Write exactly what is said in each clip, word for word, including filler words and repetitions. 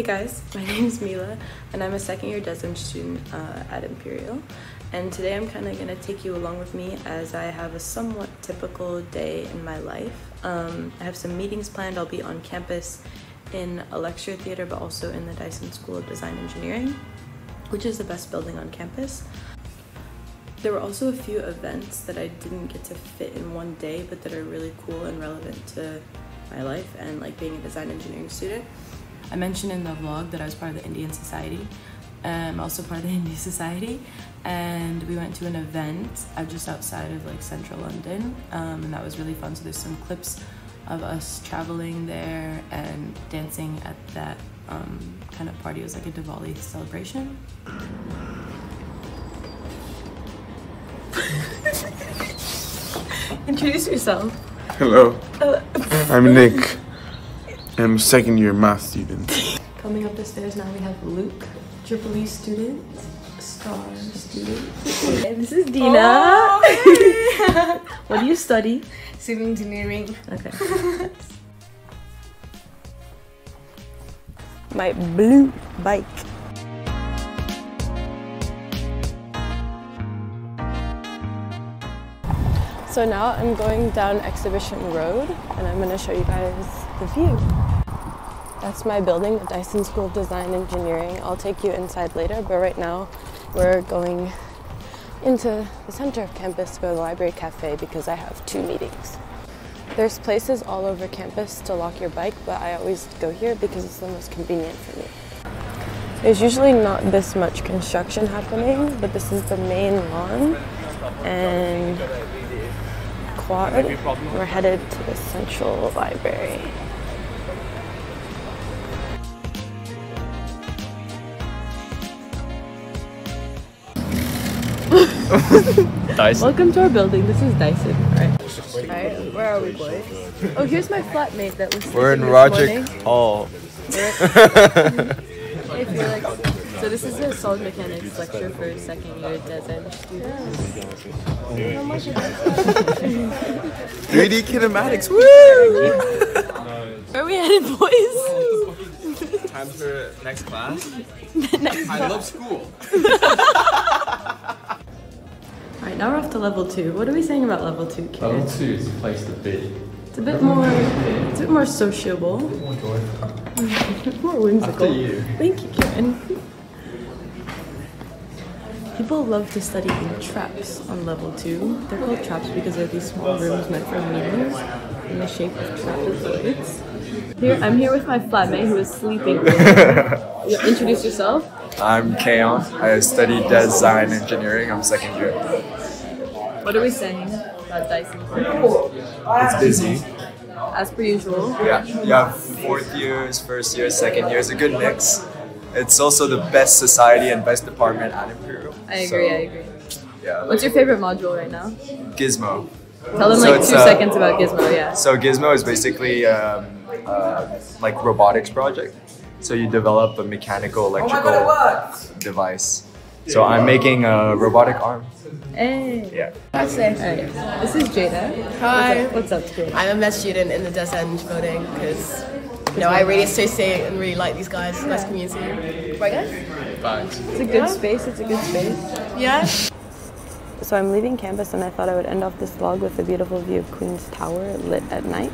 Hey guys, my name is Mila and I'm a second year design student uh, at Imperial, and today I'm kind of going to take you along with me as I have a somewhat typical day in my life. Um, I have some meetings planned. I'll be on campus in a lecture theater but also in the Dyson School of Design Engineering, which is the best building on campus. There were also a few events that I didn't get to fit in one day but that are really cool and relevant to my life and like being a design engineering student. I mentioned in the vlog that I was part of the Indian Society. I'm um, also part of the Hindi Society, and we went to an event just outside of like central London, um, and that was really fun. So there's some clips of us traveling there and dancing at that um, kind of party. It was like a Diwali celebration. Introduce yourself. Hello. Hello. I'm Nick. I'm a second year math student. Coming up the stairs now we have Luke, Triple E student, Star student. And this is Dina. Oh, hey. What do you study? Civil engineering. Okay. My blue bike. So now I'm going down Exhibition Road and I'm going to show you guys the view. That's my building, the Dyson School of Design Engineering. I'll take you inside later, but right now we're going into the center of campus to go to the library cafe because I have two meetings. There's places all over campus to lock your bike, but I always go here because it's the most convenient for me. There's usually not this much construction happening, but this is the main lawn and quad. We're headed to the central library. Dyson. Welcome to our building. This is Dyson. Alright. Alright, where are we, boys? Oh, here's my flatmate that was. We're in Roger Hall. So this is a solid mechanics lecture for second year design students. three D kinematics. Woo! Where are we headed, boys? Time for next class. next I class. love school. Alright, now we're off to level two. What are we saying about level two, kids? Level two is a place to be. It's a bit more, it's a bit more sociable. A bit more joyful. A bit more whimsical. After you. Thank you, Karen. People love to study in traps on level two. They're called traps because they're these small rooms meant for meeters in the shape of trapezoids. Here, I'm here with my flatmate who is sleeping. Yeah, introduce yourself. I'm Kayon. I study design engineering. I'm second year. What are we saying about Dyson? It's busy. As per usual. Yeah, yeah. Fourth years, first year, second year is a good mix. It's also the best society and best department at Imperial. I agree. So, I agree. Yeah. What's your favorite module right now? Gizmo. Tell them so like two uh, seconds about Gizmo. Yeah. So Gizmo is basically um, uh, like robotics project. So you develop a mechanical electrical oh device. So I'm making a robotic arm. Hey. Yeah. That's it. Right. This is Jada. Hi. What's up, Jada? I'm a med student in the Descend building because you know I really associate and really like these guys. Yeah. Nice community. Right, guys? Bye. It's a good yeah. space. It's a good space. Yeah. So I'm leaving campus, and I thought I would end off this vlog with a beautiful view of Queen's Tower lit at night.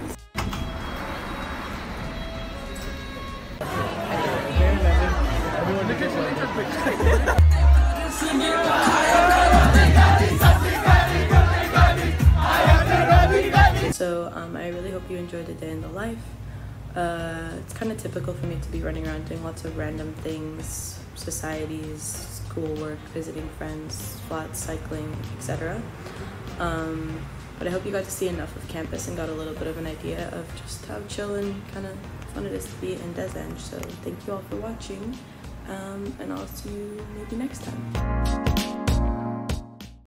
So um, I really hope you enjoyed the day in the life. Uh, it's kind of typical for me to be running around doing lots of random things, societies, schoolwork, visiting friends, flats, cycling, et cetera. Um, but I hope you got to see enough of campus and got a little bit of an idea of just how chill and kind of fun it is to be in DesEng. So thank you all for watching. Um, and I'll see you maybe next time.